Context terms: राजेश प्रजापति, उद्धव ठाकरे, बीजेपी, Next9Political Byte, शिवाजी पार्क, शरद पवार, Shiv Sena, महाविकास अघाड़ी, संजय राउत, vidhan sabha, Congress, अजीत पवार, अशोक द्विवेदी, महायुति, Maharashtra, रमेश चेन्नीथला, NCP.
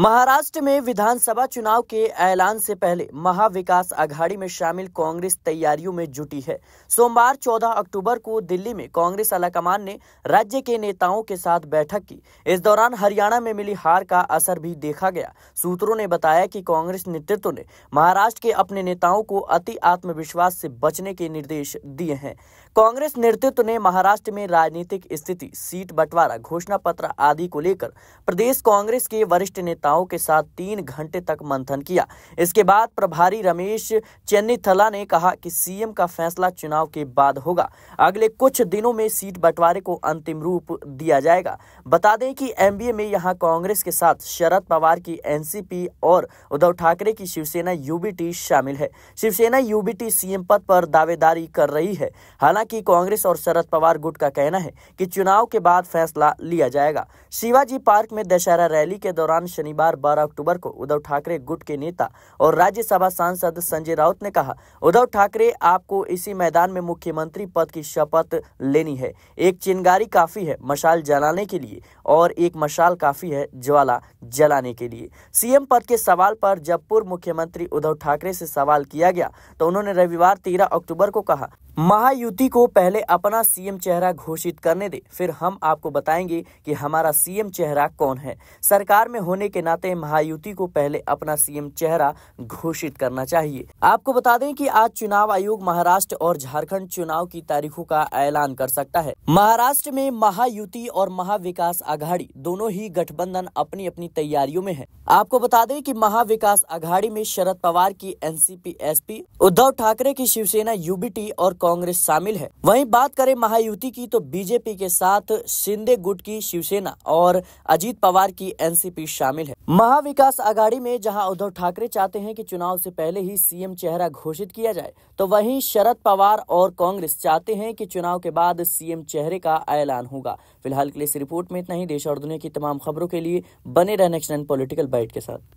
महाराष्ट्र में विधानसभा चुनाव के ऐलान से पहले महाविकास अघाड़ी में शामिल कांग्रेस तैयारियों में जुटी है। सोमवार 14 अक्टूबर को दिल्ली में कांग्रेस आलाकमान ने राज्य के नेताओं के साथ बैठक की। इस दौरान हरियाणा में मिली हार का असर भी देखा गया। सूत्रों ने बताया कि कांग्रेस नेतृत्व ने महाराष्ट्र के अपने नेताओं को अति आत्मविश्वास से बचने के निर्देश दिए हैं। कांग्रेस नेतृत्व ने महाराष्ट्र में राजनीतिक स्थिति, सीट बंटवारा, घोषणा पत्र आदि को लेकर प्रदेश कांग्रेस के वरिष्ठ नेताओं के साथ 3 घंटे तक मंथन किया। इसके बाद प्रभारी रमेश चेन्नीथला ने कहा कि सीएम का फैसला चुनाव के बाद होगा। अगले कुछ दिनों में सीट बंटवारे को अंतिम रूप दिया जाएगा। बता दें कि एमबीए में यहां कांग्रेस के साथ शरद पवार की एनसीपी और उद्धव ठाकरे की शिवसेना यूबीटी शामिल है। शिवसेना यूबीटी सीएम पद पर दावेदारी कर रही है। हालांकि कांग्रेस और शरद पवार गुट का कहना है कि चुनाव के बाद फैसला लिया जाएगा। शिवाजी पार्क में दशहरा रैली के दौरान शनिवार 12 अक्टूबर को उद्धव ठाकरे गुट के नेता और राज्यसभा सांसद संजय राउत ने कहा, उद्धव ठाकरे आपको इसी मैदान में मुख्यमंत्री पद की शपथ लेनी है। एक चिंगारी काफी है मशाल जलाने के लिए और एक मशाल काफी है ज्वाला जलाने के लिए। सीएम पद के सवाल पर जब पूर्व मुख्यमंत्री उद्धव ठाकरे से सवाल किया गया तो उन्होंने रविवार 13 अक्टूबर को कहा, महायुति को पहले अपना सीएम चेहरा घोषित करने दे, फिर हम आपको बताएंगे कि हमारा सीएम चेहरा कौन है। सरकार में होने के नाते महायुति को पहले अपना सीएम चेहरा घोषित करना चाहिए। आपको बता दें कि आज चुनाव आयोग महाराष्ट्र और झारखंड चुनाव की तारीखों का ऐलान कर सकता है। महाराष्ट्र में महायुति और महाविकास अघाड़ी दोनों ही गठबंधन अपनी अपनी तैयारियों में है। आपको बता दें कि महाविकास अघाड़ी में शरद पवार की एनसीपी एसपी, उद्धव ठाकरे की शिवसेना यूबीटी और कांग्रेस शामिल है। वहीं बात करें महायुति की तो बीजेपी के साथ शिंदे गुट की शिवसेना और अजीत पवार की एनसीपी शामिल है। महाविकास अघाड़ी में जहां उद्धव ठाकरे चाहते हैं कि चुनाव से पहले ही सीएम चेहरा घोषित किया जाए, तो वहीं शरद पवार और कांग्रेस चाहते हैं कि चुनाव के बाद सीएम चेहरे का ऐलान होगा। फिलहाल के लिए इस रिपोर्ट में इतना ही। देश और दुनिया की तमाम खबरों के लिए बने रहने नेक्स्ट 9 पॉलिटिकल बाइट के साथ।